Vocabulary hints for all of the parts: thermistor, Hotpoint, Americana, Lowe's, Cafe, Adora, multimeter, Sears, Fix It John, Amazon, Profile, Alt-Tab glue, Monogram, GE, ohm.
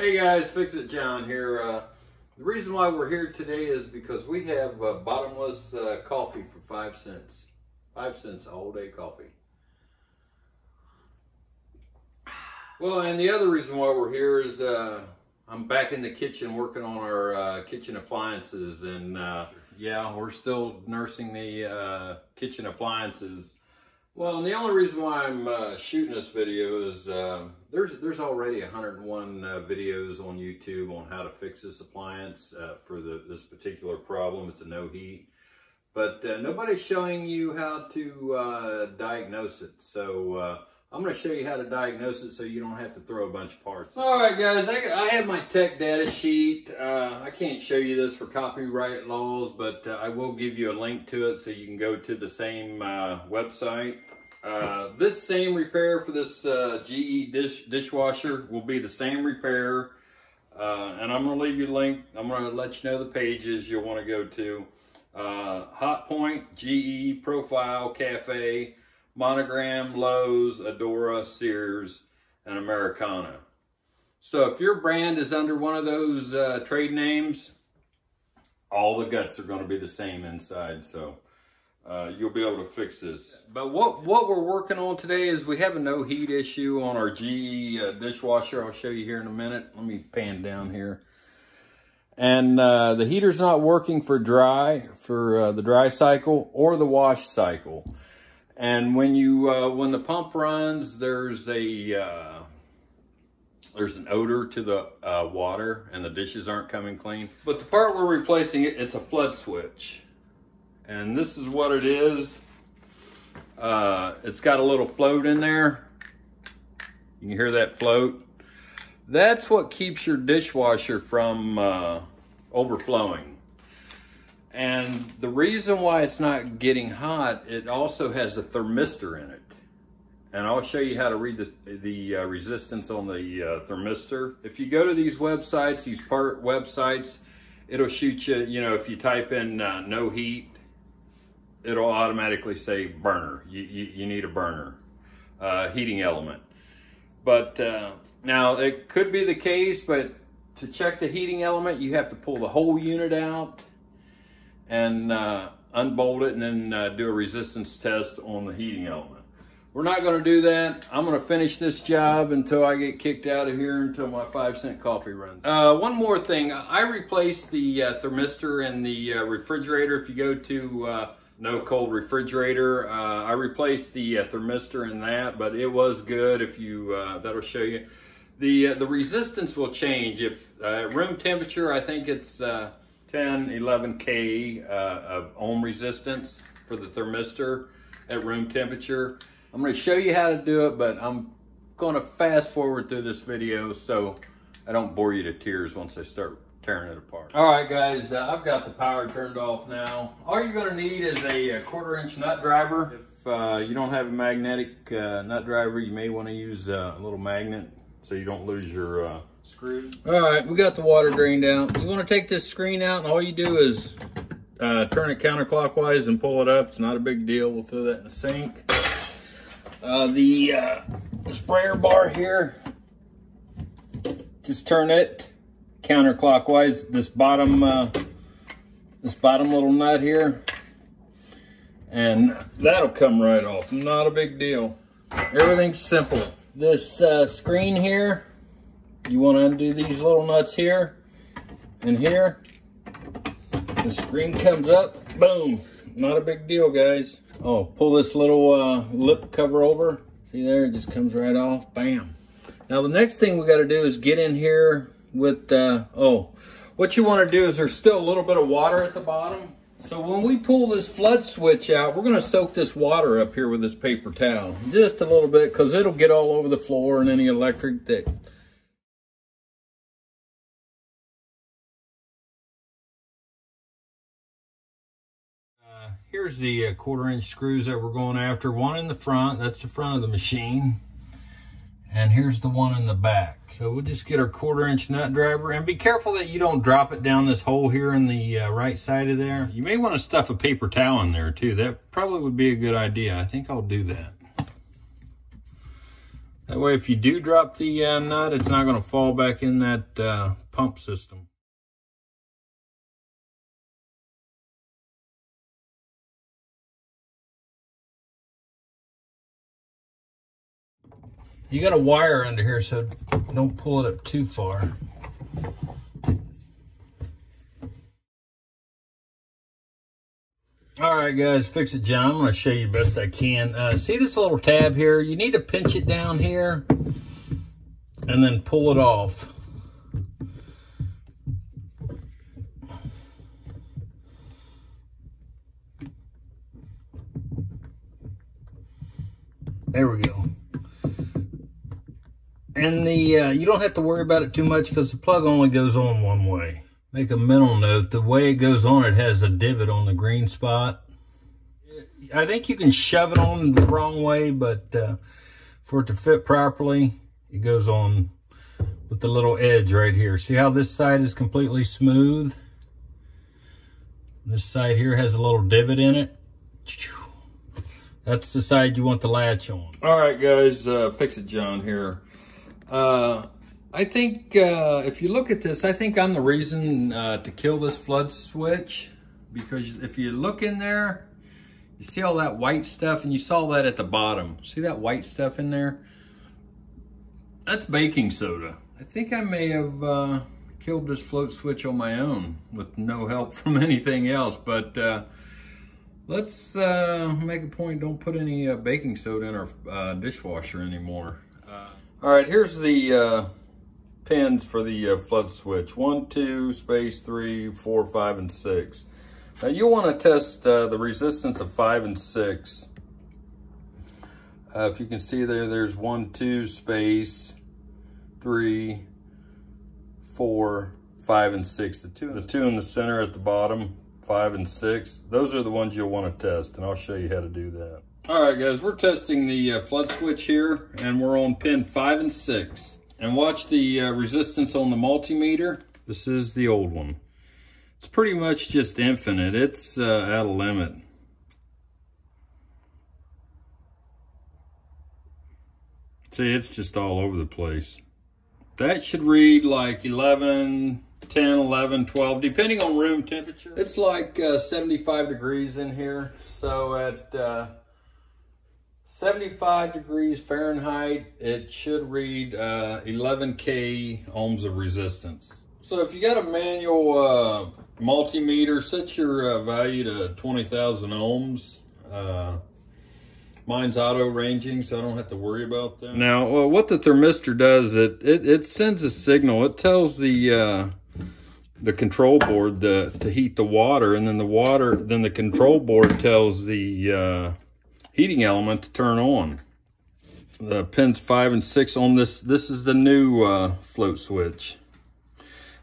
Hey guys, Fix It John here. The reason why we're here today is because we have bottomless coffee for 5 cents. 5 cents, all day coffee. Well, and the other reason why we're here is I'm back in the kitchen working on our kitchen appliances, and yeah, we're still nursing the kitchen appliances. Well, and the only reason why I'm shooting this video is there's already 101 videos on YouTube on how to fix this appliance for this particular problem. It's a no heat, but nobody's showing you how to diagnose it. So I'm going to show you how to diagnose it so you don't have to throw a bunch of parts. All right, guys, I have my tech data sheet. I can't show you this for copyright laws, but I will give you a link to it so you can go to the same website. This same repair for this GE dishwasher will be the same repair. And I'm going to leave you a link. I'm going to let you know the pages you'll want to go to. Hotpoint, GE, Profile, Cafe, Monogram, Lowe's, Adora, Sears, and Americana. So if your brand is under one of those trade names, all the guts are going to be the same inside, so you'll be able to fix this. But what we're working on today is we have a no heat issue on our GE dishwasher. I'll show you here in a minute. Let me pan down here. And the heater's not working for dry, for the dry cycle or the wash cycle. And when you when the pump runs, there's a there's an odor to the water, and the dishes aren't coming clean. But the part we're replacing, it's a flood switch, and this is what it is. It's got a little float in there. You can hear that float. That's what keeps your dishwasher from overflowing. And the reason why it's not getting hot, it also has a thermistor in it. And I'll show you how to read the resistance on the thermistor. If you go to these websites, these part websites, it'll shoot you, you know, if you type in no heat, it'll automatically say burner. You need a burner, heating element. But now it could be the case, but to check the heating element, you have to pull the whole unit out and unbolt it, and then do a resistance test on the heating element. We're not gonna do that. I'm gonna finish this job until I get kicked out of here, until my 5 cent coffee runs. One more thing, I replaced the thermistor in the refrigerator. If you go to no cold refrigerator, I replaced the thermistor in that, but it was good. If you, that'll show you. The resistance will change. If room temperature, I think it's, 10, 11 K of ohm resistance for the thermistor at room temperature. I'm going to show you how to do it, but I'm going to fast forward through this video so I don't bore you to tears once I start tearing it apart. All right, guys, I've got the power turned off now. All you're going to need is a 1/4 inch nut driver. If you don't have a magnetic nut driver, you may want to use a little magnet so you don't lose your screw. All right, we got the water drained out. You want to take this screen out, and all you do is turn it counterclockwise and pull it up. It's not a big deal. We'll throw that in the sink. The sprayer bar here, just turn it counterclockwise. This bottom little nut here, and that'll come right off. Not a big deal. Everything's simple. This screen here, you want to undo these little nuts here and here. The screen comes up, boom. Not a big deal, guys. Oh, pull this little lip cover over. See there, it just comes right off, bam. Now the next thing we got to do is get in here with, what you want to do is there's still a little bit of water at the bottom. So when we pull this flood switch out, we're going to soak this water up here with this paper towel. Just a little bit, because it'll get all over the floor and any electric that... Here's the 1/4 inch screws that we're going after. One in the front, that's the front of the machine. And here's the one in the back. So we'll just get our 1/4 inch nut driver, and be careful that you don't drop it down this hole here in the right side of there. You may want to stuff a paper towel in there too. That probably would be a good idea. I think I'll do that. That way if you do drop the nut, it's not going to fall back in that pump system. You got a wire under here, so don't pull it up too far. All right, guys, Fix It John. I'm going to show you best I can. See this little tab here? You need to pinch it down here and then pull it off. There we go. And the you don't have to worry about it too much because the plug only goes on one way. Make a mental note, the way it goes on, it has a divot on the green spot. I think you can shove it on the wrong way, but for it to fit properly, it goes on with the little edge right here. See how this side is completely smooth? This side here has a little divot in it. That's the side you want the latch on. All right, guys, Fix It John here. I think if you look at this, I think I'm the reason to kill this flood switch, because if you look in there, you see all that white stuff, and you saw that at the bottom. See that white stuff in there? That's baking soda. I think I may have killed this float switch on my own with no help from anything else, but let's make a point, don't put any baking soda in our dishwasher anymore. All right, here's the pins for the flood switch. 1, 2, 3, 4, 5, and 6. Now you want to test the resistance of 5 and 6. If you can see there, there's 1, 2, 3, 4, 5, and 6. The two in the center at the bottom, 5 and 6. Those are the ones you'll want to test, and I'll show you how to do that. All right, guys, we're testing the flood switch here, and we're on pin 5 and 6. And watch the resistance on the multimeter. This is the old one. It's pretty much just infinite. It's at a limit. See, it's just all over the place. That should read like 11, 10, 11, 12, depending on room temperature. It's like 75 degrees in here, so at 75 degrees Fahrenheit, it should read 11K ohms of resistance. So if you got a manual multimeter, set your value to 20,000 ohms. Mine's auto ranging, so I don't have to worry about that. Now, what the thermistor does, it sends a signal. It tells the control board to heat the water, and then the control board tells the heating element to turn on. The pins 5 and 6 on this is the new float switch,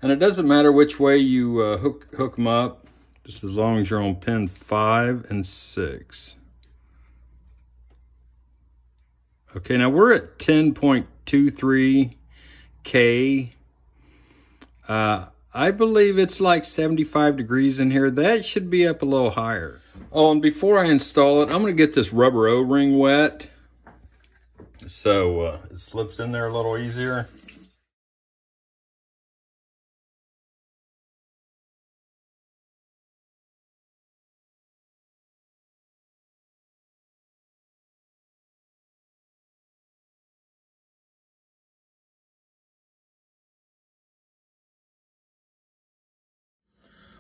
and it doesn't matter which way you hook them up, just as long as you're on pin 5 and 6. Okay, now we're at 10.23K. I believe it's like 75 degrees in here. That should be up a little higher. Oh, and before I install it, I'm going to get this rubber O-ring wet, so it slips in there a little easier.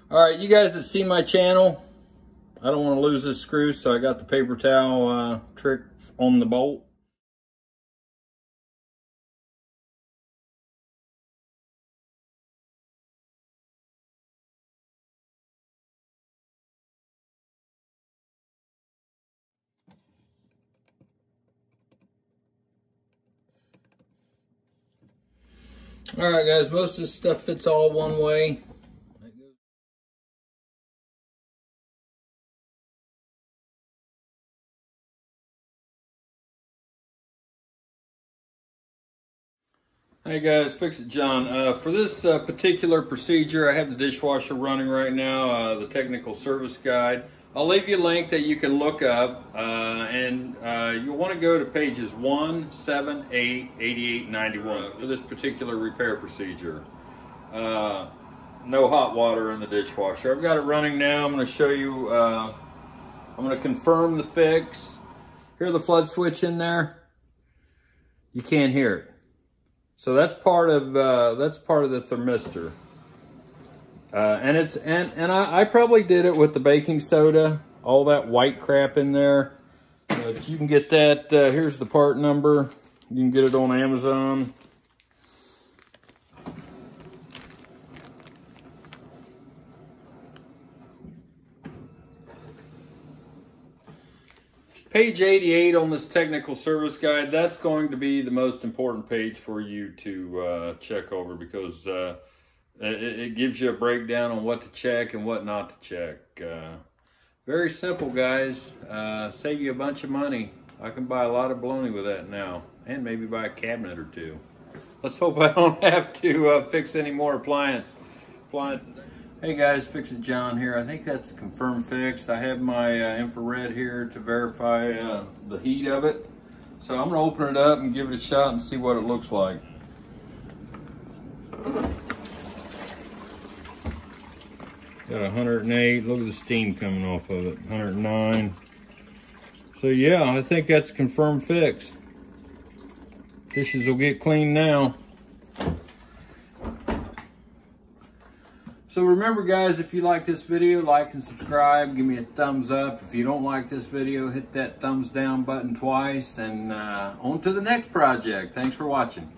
All right, you guys that see my channel, I don't want to lose this screw, so I got the paper towel trick on the bolt. All right, guys, most of this stuff fits all one way. Hey guys, Fix It John. For this particular procedure, I have the dishwasher running right now, the technical service guide. I'll leave you a link that you can look up, you'll want to go to pages 1, 7, 8, 88, 91 for this particular repair procedure. No hot water in the dishwasher. I've got it running now. I'm going to show you, I'm going to confirm the fix. Hear the flood switch in there? You can't hear it. So that's part of the thermistor. And I probably did it with the baking soda, all that white crap in there. But you can get that, here's the part number. You can get it on Amazon. Page 88 on this technical service guide, that's going to be the most important page for you to check over, because it gives you a breakdown on what to check and what not to check. Very simple, guys. Save you a bunch of money. I can buy a lot of bologna with that now, and maybe buy a cabinet or two. Let's hope I don't have to fix any more appliances. Hey guys, Fix It John here. I think that's a confirmed fix. I have my infrared here to verify the heat of it. So I'm gonna open it up and give it a shot and see what it looks like. Got 108, look at the steam coming off of it, 109. So yeah, I think that's a confirmed fix. Dishes will get cleaned now. So remember guys, if you like this video, like and subscribe, give me a thumbs up. If you don't like this video, hit that thumbs down button twice, and on to the next project. Thanks for watching.